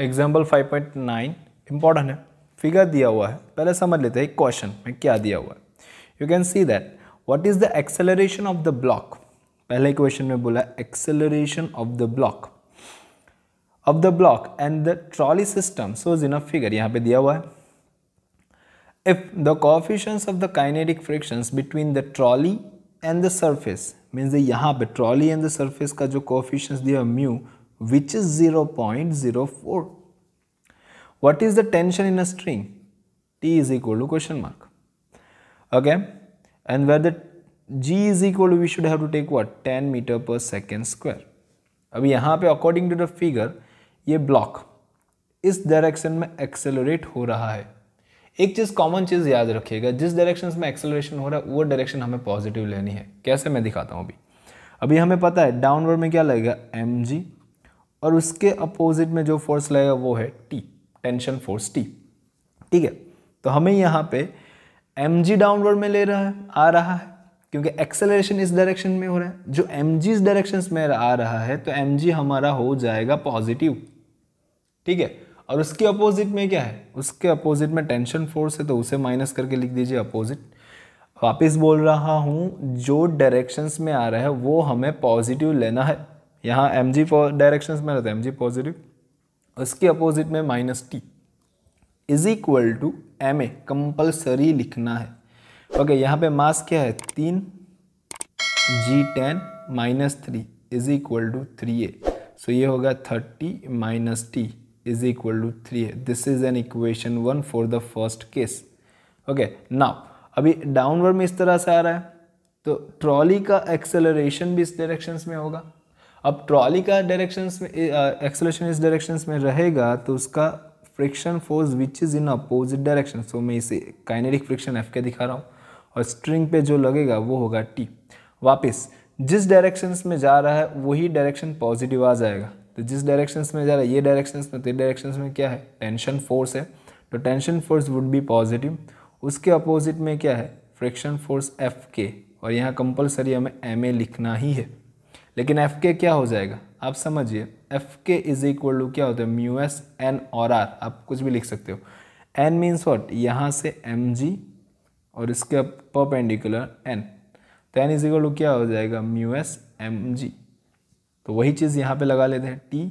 Example 5.9 important है, figure दिया हुआ है, पहले समझ लेते हैं क्वेश्चन में क्या दिया हुआ है. You can see that what is the acceleration of the block. पहले क्वेश्चन में बोला acceleration of the block and the trolley system shows in a figure. यहाँ पे दिया हुआ है if the coefficients of the kinetic frictions between the trolley and the surface means यहाँ पे ट्रॉली एंड द सरफेस का जो कोएफिशिएंट्स दिया mu which is 0.04. What is the tension in a string? T is equal to question mark. Okay, and where the G is equal to, we should have to take what? 10 meter per second square. अभी यहाँ पे according to the figure ये block इस direction में accelerate हो रहा है. एक चीज common चीज याद रखिएगा, जिस directions में acceleration हो रहा है वो direction हमें positive लेनी है. कैसे मैं दिखाता हूँ. अभी हमें पता है downward में क्या लगेगा mg और उसके opposite में जो force लगेगा वो है T, टेंशन फोर्स T. ठीक है, तो हमें यहाँ पे mg डाउनवर्ड में ले रहा है आ रहा है क्योंकि एक्सेलरेशन इस डायरेक्शन में हो रहा है. जो mg इस डायरेक्शन में आ रहा है तो mg हमारा हो जाएगा पॉजिटिव. ठीक है, और उसके अपोजिट में क्या है, उसके अपोजिट में टेंशन फोर्स है तो उसे माइनस करके लिख दीजिए अपोजिट. वापस बोल रहा हूँ, जो डायरेक्शंस में आ रहा है वो हमें पॉजिटिव लेना है. यहाँ mg डायरेक्शंस में रहता है mg पॉजिटिव, उसके अपोजिट में minus T is equal to M A compulsory लिखना है. ओके यहाँ पे मास क्या है 3 G10 minus 3 is equal to 3a. So ये होगा 30 minus T is equal to 3a. This is an equation 1 for the first case. Okay now अभी downward में इस तरह से आ रहा है तो ट्रॉली का एक्सेलरेशन भी इस डायरेक्शन में होगा. अब ट्रॉली का डायरेक्शंस में एक्सेलरेशन इस डायरेक्शंस में रहेगा तो उसका friction force which is in opposite direction. So मैं इसे काइनेटिक फ्रिक्शन एफ के दिखा रहा हूँ और स्ट्रिंग पे जो लगेगा वो होगा टी. वापस जिस डायरेक्शंस में जा रहा है वही डायरेक्शन पॉजिटिव आ जाएगा. तो जिस डायरेक्शंस में जा रहा है ये डायरेक्शंस में, तो डायरेक्शंस में क्या है टेंशन फोर्स है तो tension force would be positive. उसके अपोजिट में क्या है फ्रिक्शन फोर्स एफ के और यहाँ कंपल्सरी हमें एम ए लिखना ही है. लेकिन एफ के क्या हो जाएगा आप समझिए, एफ के इज इक्वल टू क्या होता है म्यू एस एन और आर. आप कुछ भी लिख सकते हो. एन मीन्स व्हाट, यहाँ से एम जी और इसके परपेंडिकुलर एन, तो एन इज इक्वल टू क्या हो जाएगा म्यू एस एम जी. तो वही चीज़ यहाँ पे लगा लेते हैं T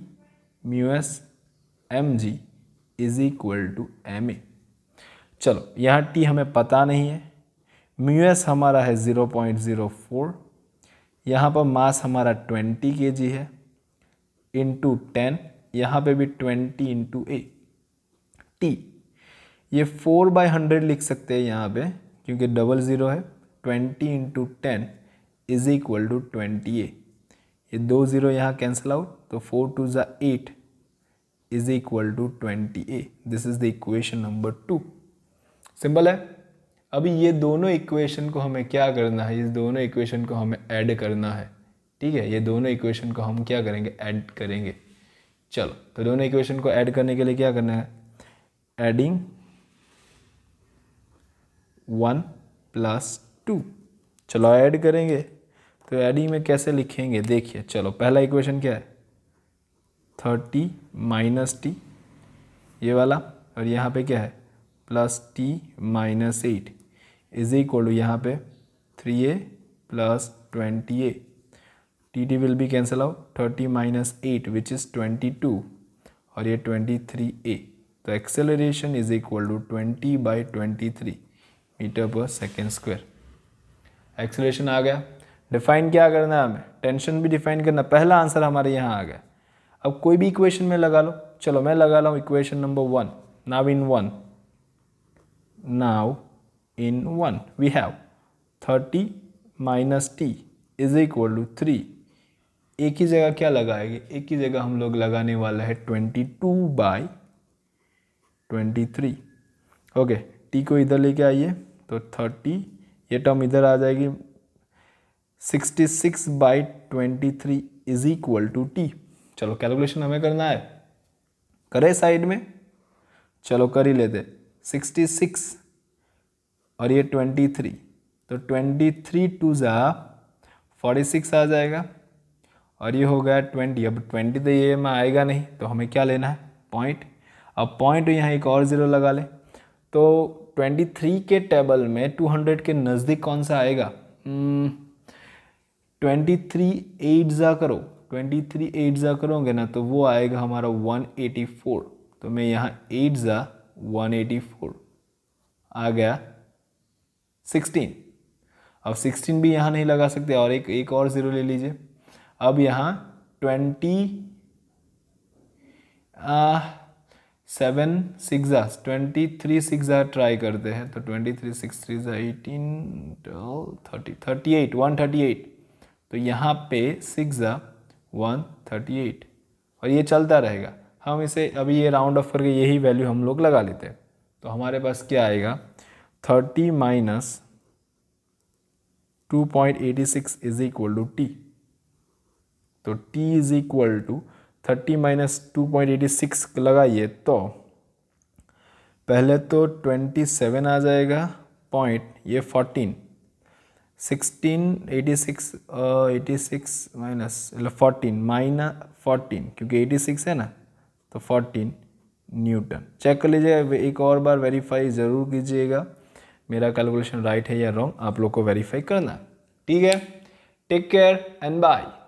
mu S M G is equal to M A. चलो यहाँ टी हमें पता नहीं है, म्यू एस हमारा है 0.04, यहाँ पर मास हमारा 20 kg है इंटू 10, यहाँ पर भी 20 इंटू ए. टी ये 4/100 लिख सकते हैं यहाँ पे क्योंकि 00 है. 20 into 10 is equal to 20 A. ये 2 0 यहाँ कैंसिल आउट तो 4 2 8 is equal to 20 A. This is the equation number 2. Simple है. अभी ये दोनों इक्वेशन को हमें क्या करना है, इस दोनों इक्वेशन को हमें ऐड करना है. ठीक है, ये दोनों इक्वेशन को हम क्या करेंगे ऐड करेंगे. चलो तो दोनों इक्वेशन को ऐड करने के लिए क्या करना है, एडिंग 1 + 2. चलो ऐड करेंगे तो एडिंग में कैसे लिखेंगे देखिए. चलो पहला इक्वेशन क्या है 30 माइनस टी ये वाला और यहाँ पे क्या है plus T minus 8 is equal to यहाँ पे 3a + 20a. T will be cancel out 30 - 8 which is 22 और ये 23a. तो acceleration is equal to 20/23 metre per second square. Acceleration आ गया. डिफाइन क्या करना है हमें, टेंशन भी डिफाइन करना. पहला आंसर हमारे यहाँ आ गया. अब कोई भी इक्वेशन में लगा लो. चलो मैं लगा रहा हूँ equation number 1. Now in 1 we have 30 minus t is equal to 3. एक ही जगह क्या लगाएंगे, एक ही जगह हम लोग लगाने वाला है 22/23. ओके t को इधर लेके आइए तो 30 ये टर्म इधर आ जाएगी 66/23 इज इक्वल टू t. चलो कैलकुलेशन हमें करना है, करें साइड में. चलो कर ही लेते 66 और ये 23 तो 23 × 46 आ जाएगा और ये होगा 20. अब 20 तो ये में आएगा नहीं तो हमें क्या लेना है पॉइंट। अब पॉइंट यहाँ एक और ज़ीरो लगा ले तो 23 के टेबल में 200 के नज़दीक कौन सा आएगा? 23 8 जा करोगे ना तो वो आएगा हमारा 184। तो मैं यहाँ 8 जा 184 आ गया 16। अब 16 भी यहाँ नहीं लगा सकते और एक और ज़ीरो ले लीजिए। अब यहाँ 23 6 जा ट्राई करते हैं तो 23 6 3 18 12 38 138। तो यहाँ पे 6 जा 138 और ये चलता रहेगा। हम इसे अभी ये राउंड ऑफ करके यही वैल्यू हम लोग लगा लेते हैं तो हमारे पास क्या आएगा? 30 minus 2.86 is equal to T. तो T is equal to 30 minus 2.86 लगाइए तो पहले तो 27 आ जाएगा पॉइंट, ये 14 16 86 माइनस 14 क्योंकि 86 है ना तो 14 न्यूटन। चेक कर लीजिएगा एक और बार, वेरीफाई ज़रूर कीजिएगा मेरा कैलकुलेशन राइट है या रॉन्ग, आप लोग को वेरीफाई करना। ठीक है, टेक केयर एंड बाय।